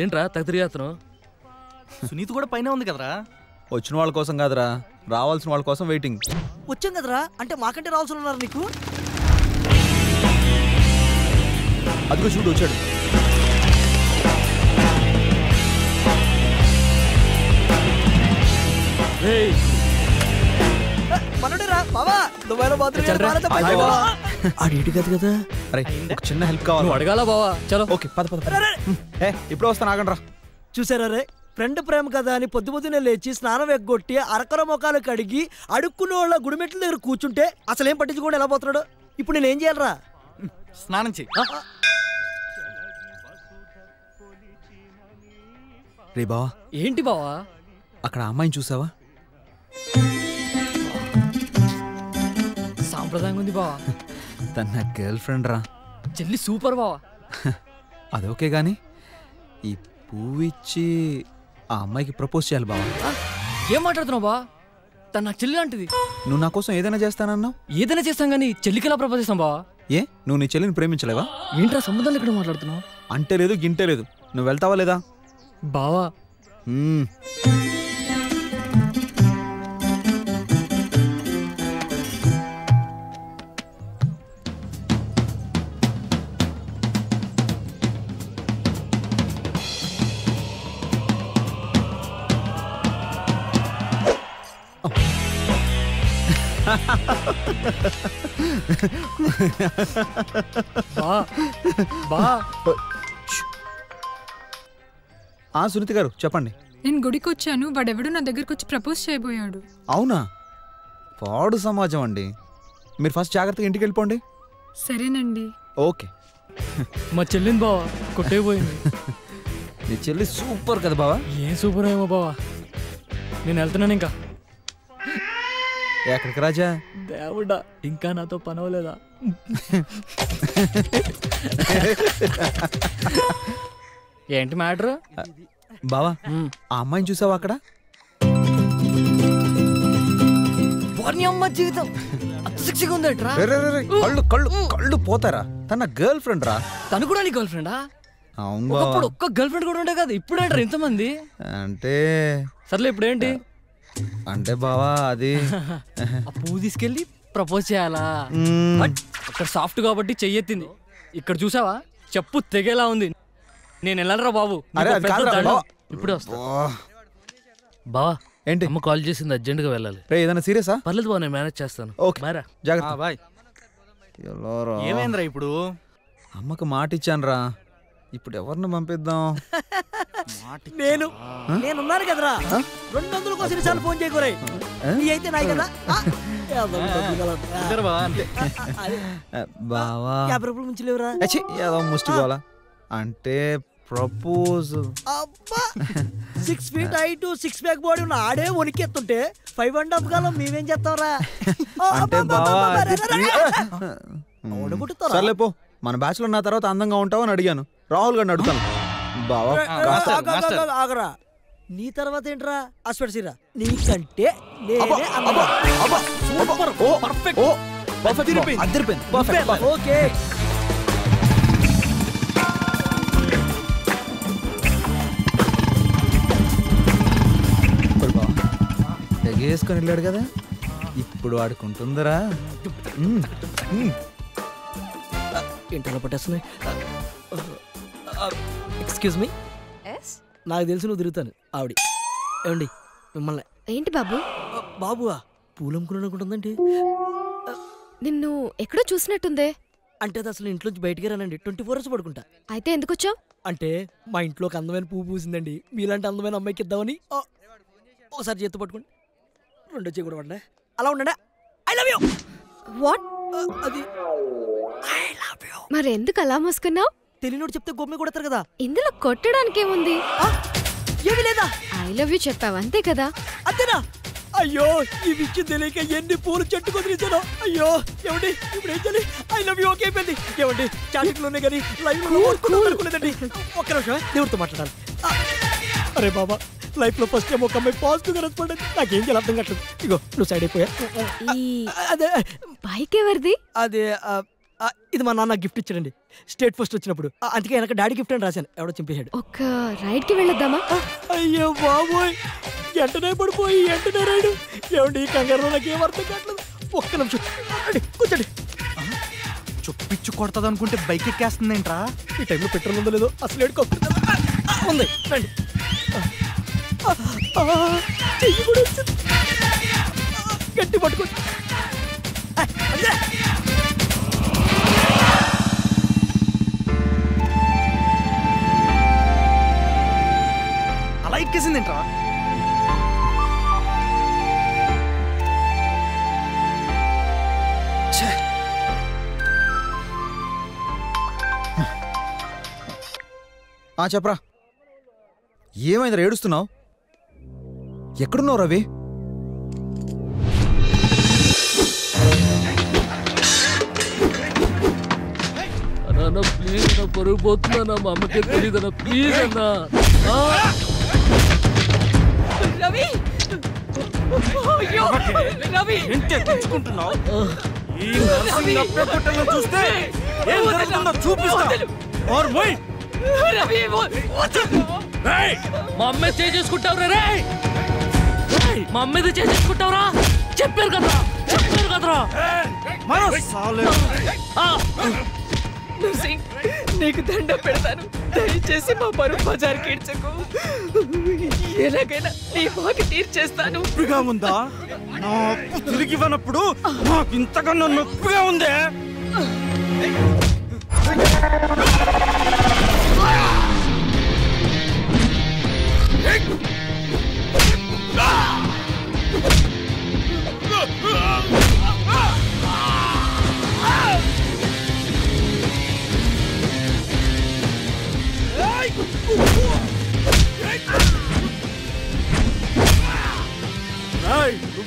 ఏంట్రా తగతిరియాత్రం సునీత కూడా పైన ఉంది కదరా. వచ్చిన వాళ్ళ కోసం కాదురా, రావాల్సిన వాళ్ళ కోసం వెయిటింగ్. వచ్చాం కదరా అంటే మాకంటే రావాల్సిన ఉన్నారు నీకు. అదిగో చూడు వచ్చాడు. చిన్న హెల్ప్ కావాలి అడగాల బావా. చలో ఓకే పద పద. ఇప్పుడు వస్తాను ఆగండ్రా. చూసారా రే ఫ్రెండ్ ప్రేమ కదా అని పొద్దు పొద్దునే లేచి స్నానం ఎగ్గొట్టి అరకర మొఖాలు కడిగి అడుక్కునే వాళ్ళ గుడిమెట్ల దగ్గర కూర్చుంటే అసలు ఏం పట్టించుకోండి ఎలా పోతున్నాడు. ఇప్పుడు నేనేం చేయాలరా? స్నానం చేయి రే బావా. ఏంటి బావా అక్కడ అమ్మాయిని చూసావా? సాంప్రదాయంగా ఉంది బావా. తన నా గర్ల్ ఫ్రెండ్ రా. చెల్లి సూపర్ బావా. అదొకే కానీ ఈ పువ్వు ఇచ్చి ఆ అమ్మాయికి ప్రపోజ్ చేయాలి బావా. ఏం మాట్లాడుతున్నావు బావా? తను నాకు చెల్లి లాంటిది. నువ్వు నా కోసం ఏదైనా చేస్తానన్నావు. ఏదైనా చేస్తాం కానీ చెల్లికి ఎలా ప్రపోజ్ చేస్తాం బావా? ఏ నువ్వు నీ చెల్లిని ప్రేమించలేవా? ఏంట్రా సంబంధాలు ఇక్కడ మాట్లాడుతున్నావు? అంటే లేదు గింటే లేదు. నువ్వు వెళ్తావా లేదా బావా? సునీత గారు చెప్పండి. నేను గుడికి వచ్చాను, వాడెవడు నా దగ్గరకు వచ్చి ప్రపోజ్ చేయబోయాడు. అవునా? పాడు సమాజం అండి. మీరు ఫస్ట్ జాగ్రత్తగా ఇంటికి వెళ్ళిపోండి. సరేనండి ఓకే. మా చెల్లిని బావా కొట్టేపోయింది. నీ చెల్లి సూపర్ కదా బావా. ఏం సూపర్ ఏమో బావా. నేను వెళ్తున్నాను ఇంకా. ఎక్కడికి రాజా? దేవుడా ఇంకా నాతో పనవలేదా? ఏంటి మ్యాటర్ బావా? ఆ అమ్మాయిని చూసావా అక్కడ? అమ్మ జీవితం శిక్షగా ఉందట్రా. కళ్ళు కళ్ళు కళ్ళు పోతారా? తన గర్ల్ ఫ్రెండ్ రా. తను కూడా నీ గర్ల్ ఫ్రెండా? అవును. ఒక్క గర్ల్ ఫ్రెండ్ కూడా ఉండే కదా. ఇప్పుడేంటారు ఇంతమంది అంటే? సర్లే ఇప్పుడు ఏంటి అంటే బావా అది పువ్వు తీసుకెళ్ళి ప్రపోజ్ చేయాలా? అక్కడ సాఫ్ట్ కాబట్టి చెయ్యెత్తింది. ఇక్కడ చూసావా చెప్పు తెగేలా ఉంది. నేను వెళ్ళరా బాబు. ఇప్పుడు వస్తా బావా. ఏంటి అమ్మ కాల్ చేసింది అర్జెంట్ గా వెళ్ళాలి. ఏదైనా సీరియసా? పర్లేదు బావ నేను మేనేజ్ చేస్తాను. ఏమైందిరా ఇప్పుడు? అమ్మకు మాట ఇచ్చాను రా. ఇప్పుడు ఎవరిని పంపిద్దాం? నేనున్నాను కదరా. 200 కోసం సార్ ఫోన్ చేయకూరే అయితే నాయి కదా. బావా 50 రూపాయలు నుంచి లేవురా. ముష్టిపోవాలా అంటే ప్రపోజ్. అబ్బా 6 feet హైట్ 6 pack బాడీ ఉన్న ఆడే వణికెత్తుంటే 5.5 కాలం మేమేం చేస్తాంరా అంటే బావా. సర్లేపో మన బ్యాచ్ లో నా తర్వాత అందంగా ఉంటావు అని అడిగాను. రాహుల్ గారిని అడుగుతాను బావా. ఆగరా నీ తర్వాత ఏంట్రా అశ్వసీరా నీకంటే తెగేసుకొని వెళ్ళాడు కదా. ఇప్పుడు ఆడుకుంటుందరా. ఏంటలా పట్టేస్తున్నాయి. Excuse me. నాకు తెలిసి నువ్వు తిరుగుతాను ఆవిడ. ఏమండి మిమ్మల్ని ఏంటి బాబు? బాబువా పూలమ్ముకున్నానుకుంటుందండి. నిన్ను ఎక్కడో చూసినట్టుందే. అంటే అది అసలు ఇంట్లోంచి బయటికి రానండి. 24 hours పడుకుంటా. అయితే ఎందుకు వచ్చావు? అంటే మా ఇంట్లో ఒక అందమైన పువ్వు పూసిందండి. మీలాంటి అందమైన అమ్మాయికి ఇద్దామని. ఒకసారి చేతి పట్టుకోండి. రెండో చేయి కూడా పడండి. అలా ఉండండి. I love you. వాట్ అది? మరి ఎందుకు అలా మోసుకున్నావు? తెలియనోడు చెప్తే గొమ్మి కొడతారు కదా. ఇందులో కొట్టడానికి ఏముంది? ఏమీ లేదా. ఐ లవ్ యూ చెప్పావు అంతే కదా. అంతేనా? అయ్యో ఈ విషయం తెలియక ఎన్ని పూలు చెట్టు కొదిలించాను. అయ్యో ఏమండి ఇప్పుడు ఏం చేయాలి? ఐ లవ్ యూ ఓకే అయిపోయింది. ఏమండి చాటింగ్లోనే కానీ లైవ్లో ఒక్క నిమిషం దేవుడితో మాట్లాడాలి. అరే బాబా లైఫ్లో ఫస్ట్ టైం ఒక అమ్మాయి పాజిటివ్గా రెస్పాండ్ అయితే నాకేం చేయాలి అర్థం కాదు. ఇగో నువ్వు సైడ్ అయిపోయా. అదే బైక్ ఎవరిది? అదే ఇది మా నాన్న గిఫ్ట్ ఇచ్చాడండి స్టేట్ ఫస్ట్ వచ్చినప్పుడు, అందుకే వెనక డాడీ గిఫ్ట్ అని రాశాను. ఎవడో చింపేశాడు. ఒక రైడ్కి వెళ్ళొద్దామా? అయ్యో బాబోయ్ ఎంటనే పడిపోయి ఎంటనే రైడు. ఏమండి ఈ కంగారులో నాకేం అర్థం కావట్లేదు. ఒక్క నిమిషం కూర్చోండి. చొప్పిచ్చు కొడతాది అనుకుంటే బైక్ ఎక్కేస్తుంది ఏంట్రా ఈ టైంలో? పెట్రోల్ ఉందో లేదో అసలు ఏడుకోకుండా ఉంది. రండి గట్టి పట్టుకో. అలా ఎక్కేసింది ఏంట్రా? చెప్పరా ఏమైందిరా ఏడుస్తున్నావు? ఎక్కడున్నావు రవి? అన్నా ప్లీజ్ అన్న పొరుగు పోతున్నా. మా అమ్మకే తెలియదు అన్న. ప్లీజ్ అన్నా రవి. రవి తెచ్చుకుంటున్నావు చూస్తే చూపిస్తావు. మా అమ్మే చేసుకుంటావురా రే. మా అమ్మది చేసుకుంటావురా చెప్పారు కదరా చెప్పారు కదరా. నీకు దండ పెడతాను దయచేసి మా పరుపు బజార్ కీడ్చకు. ఎలాగైనా నీ వాకి తీర్చేస్తాను. నొప్పిగా ఉందా? నాకు తిరిగి ఇవ్వనప్పుడు నాకు ఇంతకన్నా నొప్పిగా ఉందే.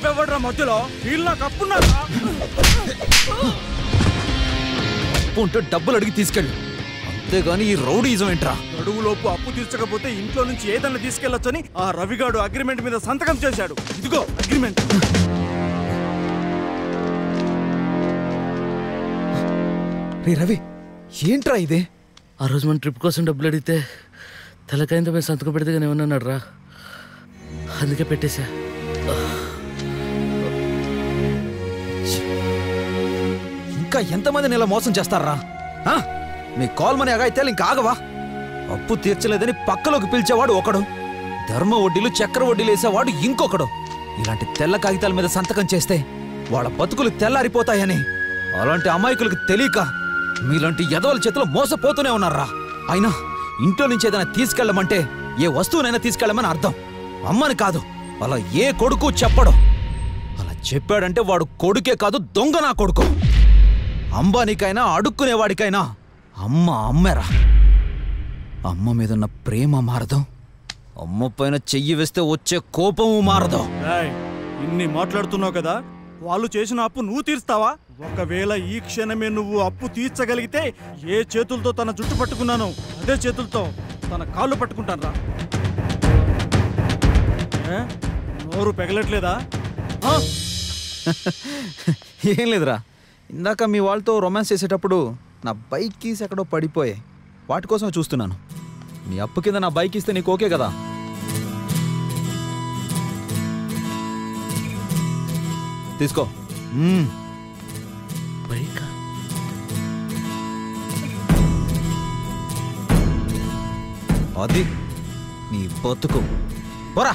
నువ్వెవడరా మధ్యలో? వీళ్ళు నాకు అప్పున్నారా? ఉంటే డబ్బులు అడిగి తీసుకెళ్ళు అంతేగాని ఈ రౌడీజం ఏంట్రా? గడువులోపు అప్పు తీర్చకపోతే ఇంట్లో నుంచి ఏదన్నా తీసుకెళ్లొచ్చని ఆ రవిగాడు అగ్రిమెంట్ మీద సంతకం చేశాడు. ఇదిగో అగ్రిమెంట్. రే రవి ఏంట్రా ఇదే? ఆ రోజు మన ట్రిప్ కోసం డబ్బులు అడిగితే తలకాయంతో మేము సంతకం పెడితే కానీ ఏమన్నాడు రా, అందుకే పెట్టేశా. ఇంకా ఎంతమందిని ఇలా మోసం చేస్తారా? నీ కాల్ మనీ అగాయితే ఇంకా ఆగవా? అప్పు తీర్చలేదని పక్కలోకి పిలిచేవాడు ఒకడు, ధర్మ వడ్డీలు చక్ర వడ్డీలు వేసేవాడు ఇంకొకడు. ఇలాంటి తెల్ల కాగితాల మీద సంతకం చేస్తే వాళ్ళ బతుకులు తెల్లారిపోతాయని అలాంటి అమాయకులకు తెలియక మీలాంటి యదవల చేతిలో మోసపోతూనే ఉన్నారా. అయినా ఇంట్లో నుంచి ఏదైనా తీసుకెళ్లమంటే ఏ వస్తువునైనా తీసుకెళ్లమని అర్థం. అమ్మని కాదు అలా ఏ కొడుకు చెప్పడు. అలా చెప్పాడంటే వాడు కొడుకే కాదు దొంగ నా కొడుకు. అంబానీకైనా అడుక్కునేవాడికైనా అమ్మ అమ్మేరా. అమ్మ మీద ఉన్న ప్రేమ మారదు, అమ్మ పైన చెయ్యి వేస్తే వచ్చే కోపము మారదు. ఇన్ని మాట్లాడుతున్నావు కదా, వాళ్ళు చేసిన అప్పు నువ్వు తీర్స్తావా? ఒకవేళ ఈ క్షణమే నువ్వు అప్పు తీర్చగలిగితే ఏ చేతులతో తన జుట్టు పట్టుకున్నాను అదే చేతులతో తన కాళ్ళు పట్టుకుంటాను రా. నోరు పెగలట్లేదా? ఏం లేదురా, ఇందాక మీ వాళ్ళతో రొమాన్స్ చేసేటప్పుడు నా బైక్ కీస్ ఎక్కడో పడిపోయాయి, వాటి కోసం చూస్తున్నాను. మీ అప్పు కింద నా బైక్ ఇస్తే నీకు ఓకే కదా? తీసుకో. బైక్ అది నీ బతుకు. పోరా